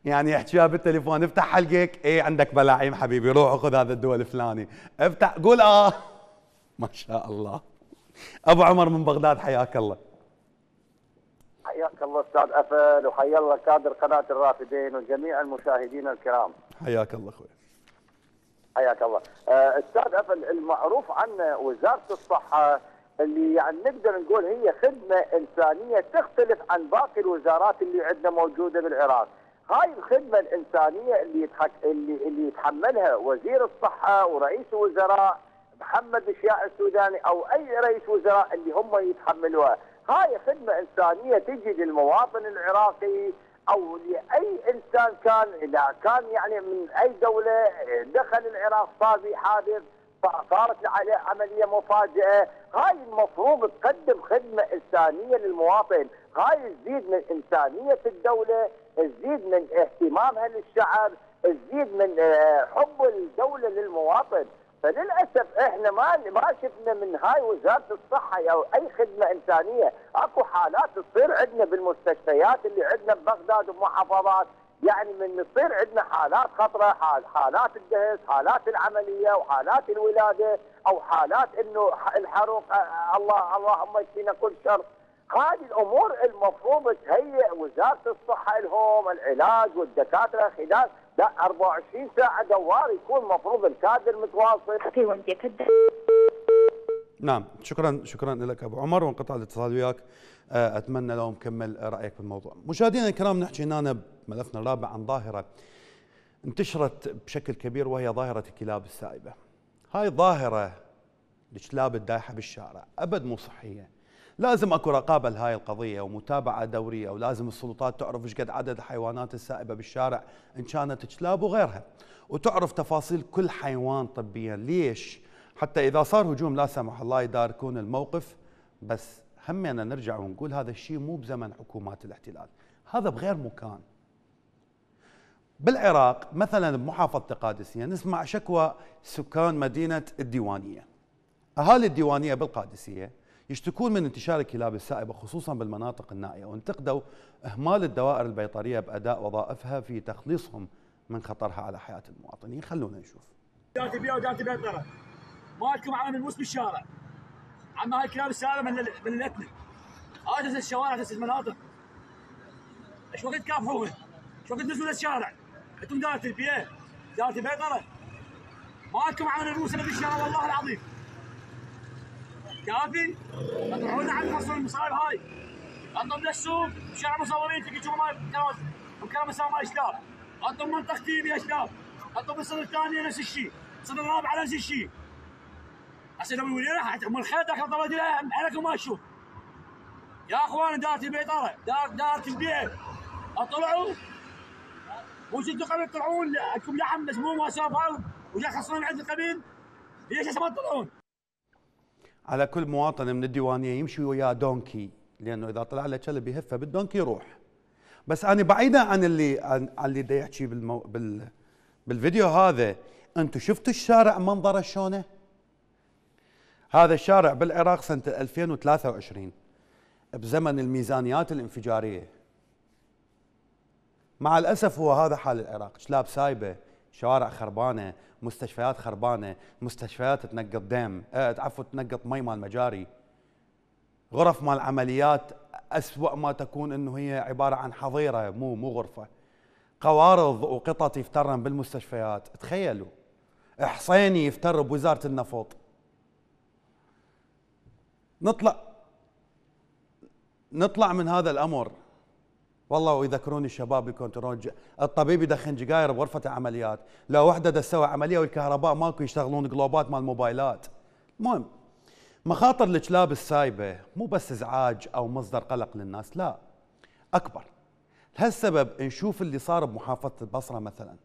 يعني يحكيها بالتليفون، افتح حلقك، ايه عندك بلاعيم حبيبي، روح اخذ هذا الدواء الفلاني، افتح قول اه ما شاء الله. ابو عمر من بغداد، حياك الله. حياك الله استاذ أفل، وحيا الله كادر قناة الرافدين وجميع المشاهدين الكرام. حياك الله اخوي. حياك الله استاذ أفل، المعروف عن وزارة الصحة اللي يعني نقدر نقول هي خدمة إنسانية تختلف عن باقي الوزارات اللي عندنا موجودة بالعراق. هاي الخدمة الإنسانية اللي يتحك... اللي اللي يتحملها وزير الصحة ورئيس الوزراء محمد الشياع السوداني او اي رئيس وزراء اللي هم يتحملوها. هاي خدمه انسانيه تجي للمواطن العراقي او لاي انسان كان اذا كان يعني من اي دوله دخل العراق صار في حادث صارت عليه عمليه مفاجئه، هاي المفروض تقدم خدمه انسانيه للمواطن، هاي تزيد من انسانيه الدوله، تزيد من اهتمامها للشعب، تزيد من حب الدوله للمواطن. فللاسف احنا ما ما شفنا من هاي وزاره الصحه او اي خدمه انسانيه. اكو حالات تصير عندنا بالمستشفيات اللي عندنا ببغداد ومحافظات، يعني من تصير عندنا حالات خطره، حالات الدهس، حالات العمليه وحالات الولاده او حالات انه الحروق، الله اللهم يشفينا كل شر. هذه الامور المفروض تهيئ وزاره الصحه لهم العلاج والدكاتره خلال لا أربعة وعشرين ساعة دوار، يكون مفروض الكادر متواصل. نعم، شكرا شكرا لك أبو عمر، وانقطع الاتصال وياك. أتمنى لو مكمل رأيك بالموضوع. مشاهدينا الكرام، نحكي هنا بملفنا الرابع عن ظاهرة انتشرت بشكل كبير وهي ظاهرة الكلاب السائبة. هاي ظاهرة الكلاب الدايحة بالشارع أبد مو صحية. لازم اكو رقابه لهاي القضيه ومتابعه دوريه، ولازم السلطات تعرف ايش قد عدد الحيوانات السائبه بالشارع ان كانت كلاب وغيرها، وتعرف تفاصيل كل حيوان طبيا ليش، حتى اذا صار هجوم لا سمح الله يداركون الموقف. بس همنا نرجع ونقول هذا الشيء مو بزمن حكومات الاحتلال، هذا بغير مكان. بالعراق مثلا بمحافظه القادسيه نسمع شكوى سكان مدينه الديوانيه. اهالي الديوانيه بالقادسيه يشتكون من انتشار الكلاب السائبة خصوصا بالمناطق النائية، وانتقدوا إهمال الدوائر البيطرية بأداء وظائفها في تخليصهم من خطرها على حياة المواطنين. خلونا نشوف. داتي بيها وداتي بيطرة، مالكم عم نموس بالشارع، عم هاي الكلاب السائبة ملتنا، هاي تسد الشوارع تسد المناطق، ايش وقت كافحوها؟ ايش وقت نزلوا للشارع؟ انتم داتي بيها داتي بيطرة، مالكم عم نموسنا بالشارع والله العظيم. كافي اطلعونا على الفصل المصايب هاي، انتم للسوق شعب مصورين تجوا ماي كراسي وكلام سوا ماي شلاب، انتم منطقتي بيا شلاب، انتم بالصدر الثاني نفس الشيء، الصدر الرابع نفس الشيء. هسه لو ويانا حتى ام الخير داخل طلعت لكم ما اشوف. يا اخوان دارتي بيطره، دار دارتي البيئه، اطلعوا وشدوا قبل تطلعون عندكم لحم مسموم واساف هاي وجا خصمون عند القبيل، ليش هسه ما تطلعون؟ على كل مواطن من الديوانيه يمشي ويا دونكي، لانه اذا طلع له كلب يهفه بالدونكي يروح. بس انا بعيده عن اللي عن اللي دا يحكي بالمو... بال... بالفيديو هذا. انتم شفتوا الشارع منظره شلونه؟ هذا الشارع بالعراق سنه ألفين وثلاثة وعشرين بزمن الميزانيات الانفجاريه. مع الاسف هو هذا حال العراق، كلاب سايبه، شوارع خربانه، مستشفيات خربانه، مستشفيات تنقط دم، عفوا تنقط مي مال مجاري. غرف مال عمليات اسوأ ما تكون انه هي عباره عن حظيره مو مو غرفه. قوارض وقطط يفترن بالمستشفيات، تخيلوا. حصيني يفتر بوزاره النفط. نطلع نطلع من هذا الامر. والله ويذكروني الشباب يكون الطبيب يدخن جقاير بغرفه العمليات، لو وحده تسوي عمليه والكهرباء ماكو يشتغلون قلوبات مال الموبايلات. المهم مخاطر الكلاب السايبه مو بس ازعاج او مصدر قلق للناس، لا اكبر. لهالسبب نشوف اللي صار بمحافظه البصره مثلا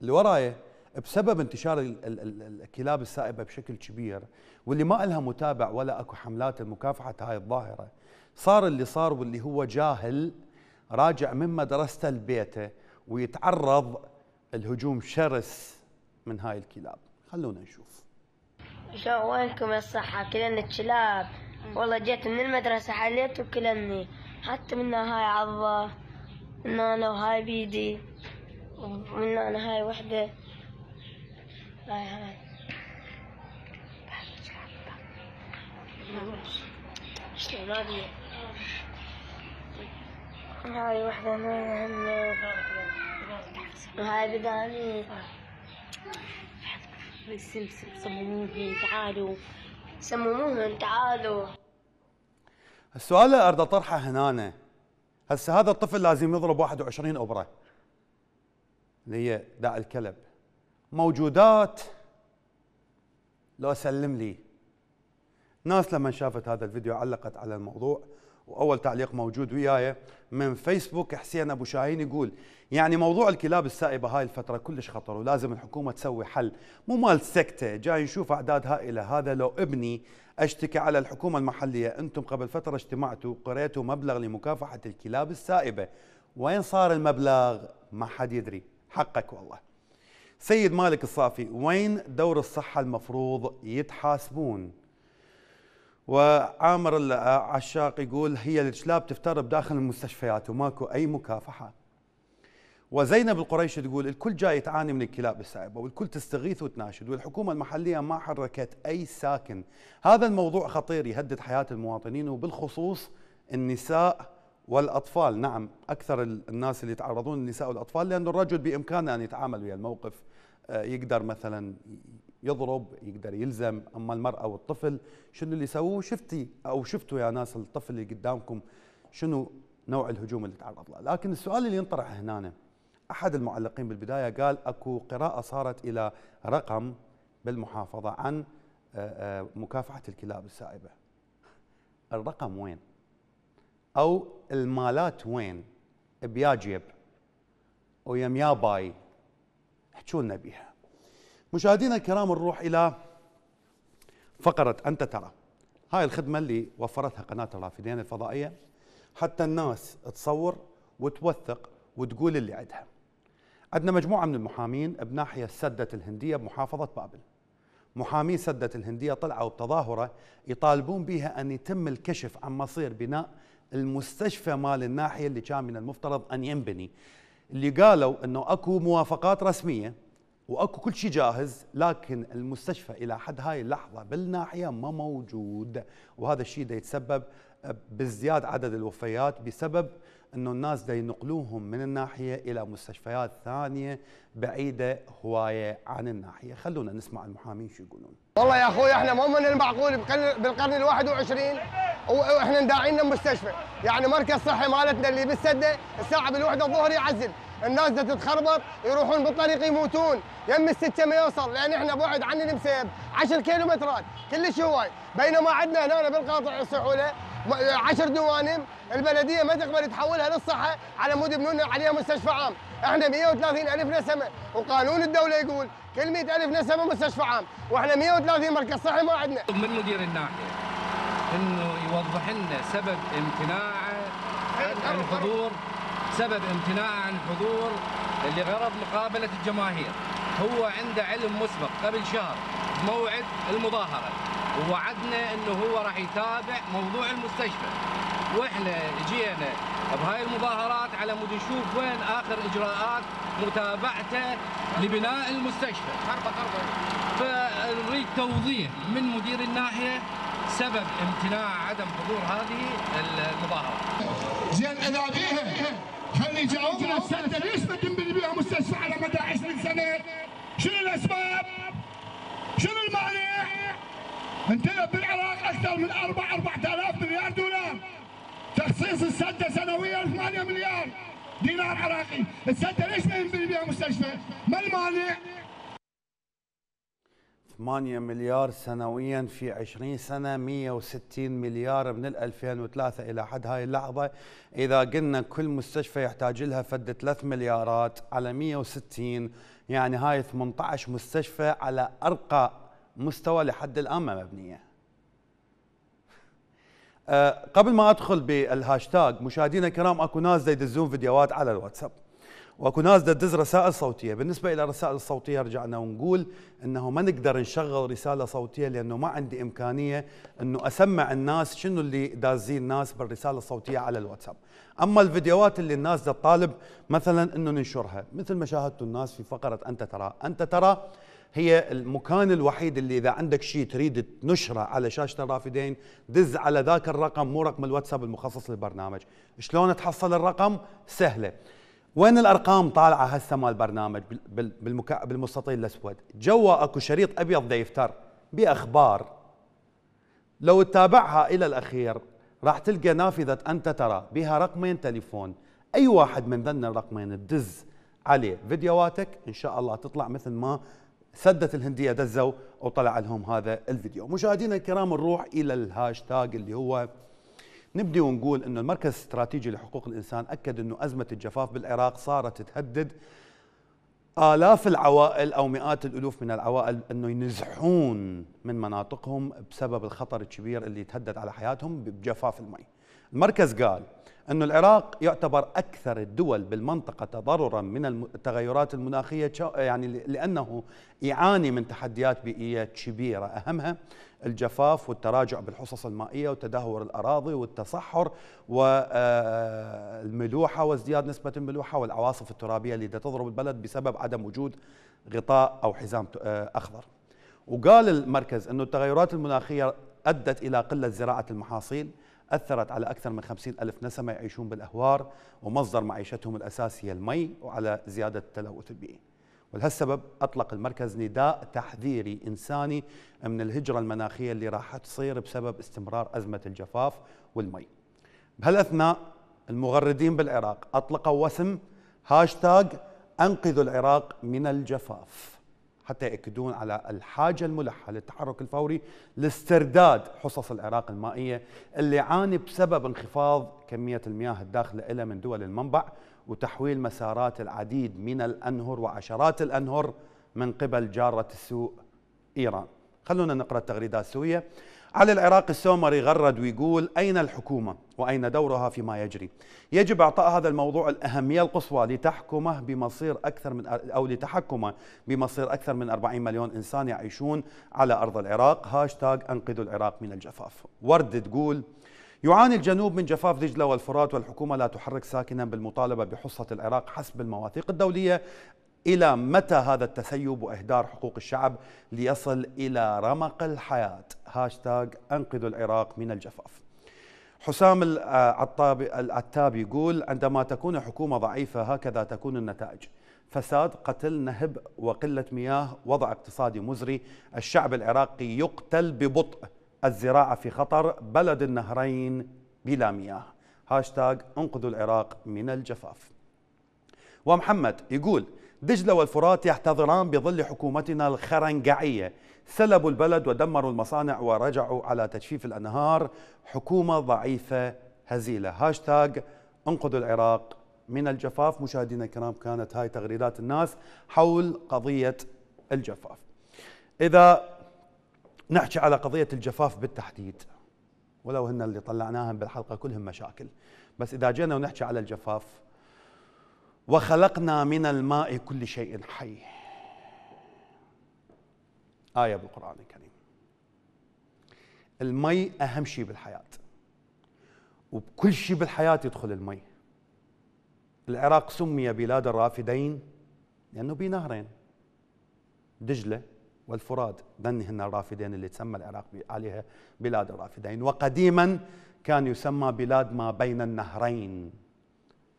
اللي ورايه بسبب انتشار الكلاب السائبه بشكل كبير واللي ما لها متابع ولا اكو حملات لمكافحه هاي الظاهره. صار اللي صار، واللي هو جاهل راجع من مدرسته لبيته ويتعرض الهجوم شرس من هاي الكلاب. خلونا نشوف. شلونكم يا الصحة؟ كلن الكلاب والله جيت من المدرسة حليت وكلني، حتى منها هاي عضة، منها انا وهاي بيدي، ومنها انا هاي وحدة هاي هاي شلون هاي وحده هنا هاي بداني سمموهن تعالوا سمموهن تعالوا. السؤال اللي اريد اطرحه هنا، هسه هذا الطفل لازم يضرب واحد وعشرين ابره اللي هي داء الكلب، موجودات لو سلم لي. ناس لما شافت هذا الفيديو علقت على الموضوع، واول تعليق موجود وياي من فيسبوك حسين ابو شاهين يقول يعني موضوع الكلاب السائبه هاي الفتره كلش خطر، ولازم الحكومه تسوي حل، مو مال سكته، جاي نشوف اعداد هائله. هذا لو ابني اشتكي على الحكومه المحليه. انتم قبل فتره اجتمعتوا وقريتوا مبلغ لمكافحه الكلاب السائبه، وين صار المبلغ؟ ما حد يدري، حقك والله. سيد مالك الصافي، وين دور الصحه؟ المفروض يتحاسبون. وعامر العشاق يقول هي الكلاب تفتر بداخل المستشفيات وماكو أي مكافحة. وزينب القريشي تقول الكل جاي تعاني من الكلاب السائبة والكل تستغيث وتناشد، والحكومة المحلية ما حركت أي ساكن. هذا الموضوع خطير، يهدد حياة المواطنين وبالخصوص النساء والأطفال. نعم، أكثر الناس اللي يتعرضون النساء والأطفال، لأن الرجل بإمكانه أن يتعامل ويا الموقف، يقدر مثلا يضرب، يقدر يلزم. اما المراه والطفل شنو اللي سووه؟ شفتي او شفتوا يا ناس الطفل اللي قدامكم شنو نوع الهجوم اللي تعرض له. لكن السؤال اللي ينطرح هنا، احد المعلقين بالبدايه قال اكو قراءه صارت الى رقم بالمحافظه عن مكافحه الكلاب السائبه. الرقم وين؟ او المالات وين؟ بيا جيب ويم يا باي، احكوا لنا بيها. مشاهدينا الكرام، نروح إلى فقرة أنت ترى. هاي الخدمة اللي وفرتها قناة الرافدين الفضائية حتى الناس تصور وتوثق وتقول اللي عندها. عندنا مجموعة من المحامين بناحية سدة الهندية بمحافظة بابل. محامي سدة الهندية طلعوا بتظاهرة يطالبون بها أن يتم الكشف عن مصير بناء المستشفى مال الناحية اللي كان من المفترض أن ينبني. اللي قالوا أنه أكو موافقات رسمية واكو كل شيء جاهز، لكن المستشفى الى حد هاي اللحظه بالناحيه ما موجود، وهذا الشيء دا يتسبب بازدياد عدد الوفيات بسبب انه الناس دا ينقلوهم من الناحيه الى مستشفيات ثانيه بعيده هوايه عن الناحيه. خلونا نسمع المحامين شو يقولون. والله يا اخوي احنا مو من المعقول بالقرن الواحد وعشرين واحنا نداعينا مستشفى، يعني مركز صحي مالتنا اللي بالسده الساعه بالوحده الظهر يعزل، الناس دا تتخربط، يروحون بالطريق يموتون، يم السته ما يوصل، لان احنا بعد عن المسيب عشر كيلومترات، كلش هواي، بينما عندنا هنا بالقاطع السحوله عشر دوانم، البلديه ما تقبل تحولها للصحه على مود يبنون عليها مستشفى عام، احنا مئة وثلاثين ألف نسمه، وقانون الدوله يقول كل مئة ألف نسمه مستشفى عام، واحنا مئة وثلاثين مركز صحي ما عندنا. من مدير الناحيه انه يوضح لنا سبب امتناعه عن الحضور، سبب امتناعه عن الحضور لغرض مقابله الجماهير. هو عنده علم مسبق قبل شهر بموعد المظاهره، ووعدنا انه هو راح يتابع موضوع المستشفى، واحنا جينا بهاي المظاهرات على مود نشوف وين اخر اجراءات متابعته لبناء المستشفى. فنريد توضيح من مدير الناحيه سبب امتناع عدم حضور هذه المظاهرات. زين اذا بيها خلي يجاوبنا السنه، ليش ما تنبني بها مستشفى على مدى عشرين سنه؟ شنو الاسباب؟ شنو المانع؟ انتهت بالعراق اكثر من اربع اربع الاف مليار دولار. تخصيص السده سنويا ثمانية مليار دينار عراقي، السده ليش ما ينبني بها مستشفى؟ ما المانع؟ ثمانية مليار سنويا في عشرين سنة، مئة وستين مليار من ألفين وثلاثة إلى حد هاي اللحظة. إذا قلنا كل مستشفى يحتاج لها فد ثلاث مليارات على مئة وستين، يعني هاي ثمانية عشر مستشفى على أرقى مستوى لحد الآن ما مبنية. أه قبل ما أدخل بالهاشتاج، مشاهدينا الكرام، أكو ناس يدزون فيديوهات على الواتساب، واكو ناس تدز رسائل صوتيه. بالنسبه الى الرسائل الصوتيه رجعنا ونقول انه ما نقدر نشغل رساله صوتيه، لانه ما عندي امكانيه انه اسمع الناس شنو اللي دازين الناس بالرساله الصوتيه على الواتساب. اما الفيديوهات اللي الناس تطالب مثلا انه ننشرها، مثل ما شاهدتوا الناس في فقره انت ترى، انت ترى هي المكان الوحيد اللي اذا عندك شيء تريد تنشره على شاشه الرافدين دز على ذاك الرقم، مو رقم الواتساب المخصص للبرنامج. شلون تحصل الرقم؟ سهله. وين الارقام طالعه هسه مال البرنامج؟ بالمستطيل الاسود، جوا اكو شريط ابيض دا يفتر باخبار، لو تتابعها الى الاخير راح تلقى نافذه انت ترى بها رقمين تليفون، اي واحد من ذن الرقمين تدز عليه فيديوهاتك ان شاء الله تطلع مثل ما سدت الهندية دزوا وطلع لهم هذا الفيديو. مشاهدينا الكرام، نروح إلى الهاشتاج اللي هو نبدي ونقول أن المركز الاستراتيجي لحقوق الإنسان أكد أنه أزمة الجفاف بالعراق صارت تهدد آلاف العوائل أو مئات الألوف من العوائل أنه ينزحون من مناطقهم بسبب الخطر الكبير اللي يتهدد على حياتهم بجفاف المي. المركز قال أن العراق يعتبر أكثر الدول بالمنطقة تضرراً من التغيرات المناخية، يعني لأنه يعاني من تحديات بيئية كبيرة، أهمها الجفاف والتراجع بالحصص المائية وتدهور الأراضي والتصحر والملوحة وازدياد نسبة الملوحة والعواصف الترابية اللي تضرب البلد بسبب عدم وجود غطاء أو حزام أخضر. وقال المركز أن التغيرات المناخية أدت إلى قلة زراعة المحاصيل، أثرت على أكثر من خمسين ألف نسمة يعيشون بالأهوار ومصدر معيشتهم الأساسي المي، وعلى زيادة التلوث البيئي. ولهالسبب أطلق المركز نداء تحذيري إنساني من الهجرة المناخية اللي راح تصير بسبب استمرار أزمة الجفاف والمي. بهالأثناء المغردين بالعراق أطلقوا وسم هاشتاج أنقذوا العراق من الجفاف حتى يأكدون على الحاجة الملحة للتحرك الفوري لاسترداد حصص العراق المائية اللي يعاني بسبب انخفاض كمية المياه الداخلة إلى من دول المنبع وتحويل مسارات العديد من الأنهر وعشرات الأنهر من قبل جارة السوء إيران. خلونا نقرأ التغريدات سوية. على العراق السومري غرد ويقول: أين الحكومة وأين دورها فيما يجري؟ يجب إعطاء هذا الموضوع الأهمية القصوى لتحكمه بمصير أكثر من أو لتحكمه بمصير أكثر من أربعين مليون إنسان يعيشون على أرض العراق. هاشتاج أنقذوا العراق من الجفاف. ورد تقول: يعاني الجنوب من جفاف دجلة والفرات والحكومة لا تحرك ساكنا بالمطالبة بحصة العراق حسب المواثيق الدولية. إلى متى هذا التسيب وإهدار حقوق الشعب ليصل إلى رمق الحياة؟ هاشتاج أنقذوا العراق من الجفاف. حسام العتابي يقول: عندما تكون حكومة ضعيفة هكذا تكون النتائج، فساد، قتل، نهب، وقلة مياه، وضع اقتصادي مزري، الشعب العراقي يقتل ببطء، الزراعة في خطر، بلد النهرين بلا مياه. هاشتاج أنقذوا العراق من الجفاف. ومحمد يقول: دجلة والفرات يحتضران بظل حكومتنا الخرنقعية، سلبوا البلد ودمروا المصانع ورجعوا على تجفيف الأنهار، حكومة ضعيفة هزيلة. هاشتاج انقذوا العراق من الجفاف. مشاهدينا الكرام، كانت هاي تغريدات الناس حول قضية الجفاف. إذا نحكي على قضية الجفاف بالتحديد، ولو هن اللي طلعناهم بالحلقة كلهم مشاكل، بس إذا جينا ونحكي على الجفاف: وخلقنا من الماء كل شيء حي، آية بالقرآن الكريم. المي أهم شيء بالحياة، وبكل شيء بالحياة يدخل المي. العراق سمي بلاد الرافدين لأنه بيه نهرين، دجلة والفرات، ذنهن الرافدين اللي تسمى العراق عليها بلاد الرافدين. وقديما كان يسمى بلاد ما بين النهرين،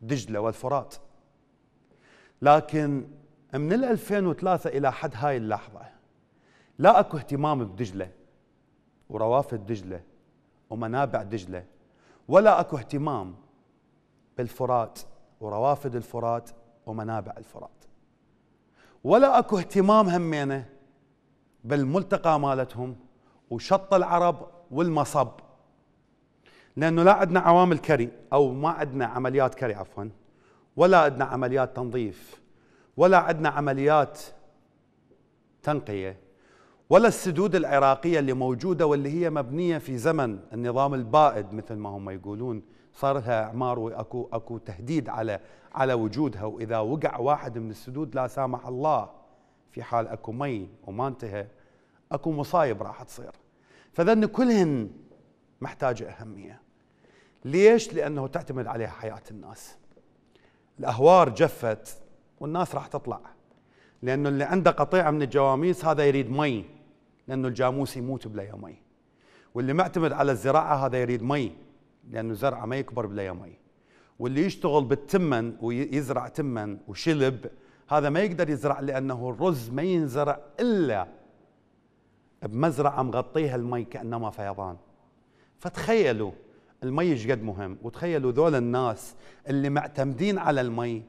دجلة والفرات، لكن من ألفين وثلاثة إلى حد هاي اللحظة لا أكو اهتمام بدجلة وروافد دجلة ومنابع دجلة، ولا أكو اهتمام بالفرات وروافد الفرات ومنابع الفرات، ولا أكو اهتمام همينة بالملتقى مالتهم وشط العرب والمصب، لأنه لا عندنا عوامل كري أو ما عندنا عمليات كري عفواً، ولا عندنا عمليات تنظيف، ولا عندنا عمليات تنقية، ولا السدود العراقية اللي موجودة واللي هي مبنية في زمن النظام البائد مثل ما هم يقولون، صار لها اعمار واكو اكو تهديد على على وجودها، واذا وقع واحد من السدود لا سامح الله، في حال اكو مي وما انتهى اكو مصايب راح تصير. فذن كلهن محتاجة أهمية. ليش؟ لأنه تعتمد عليها حياة الناس. الأهوار جفت والناس راح تطلع، لأنه اللي عنده قطيعة من الجواميس هذا يريد مي، لأنه الجاموس يموت بلا مي، واللي معتمد على الزراعة هذا يريد مي، لأنه زرعه ما يكبر بلا مي، واللي يشتغل بالتمن ويزرع تمن وشلب هذا ما يقدر يزرع، لأنه الرز ما ينزرع إلا بمزرعة مغطيها المي كأنما فيضان. فتخيلوا المي شقد مهم، وتخيلوا ذول الناس اللي معتمدين على المي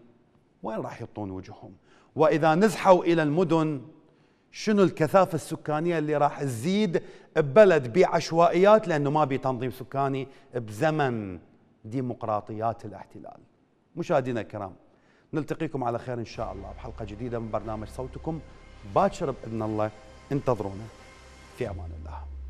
وين راح يحطون وجههم. واذا نزحوا الى المدن شنو الكثافة السكانية اللي راح تزيد ببلد بعشوائيات لأنه ما بي تنظيم سكاني بزمن ديمقراطيات الاحتلال. مشاهدينا الكرام، نلتقيكم على خير إن شاء الله بحلقة جديدة من برنامج صوتكم باكر بإذن الله، انتظرونا في أمان الله.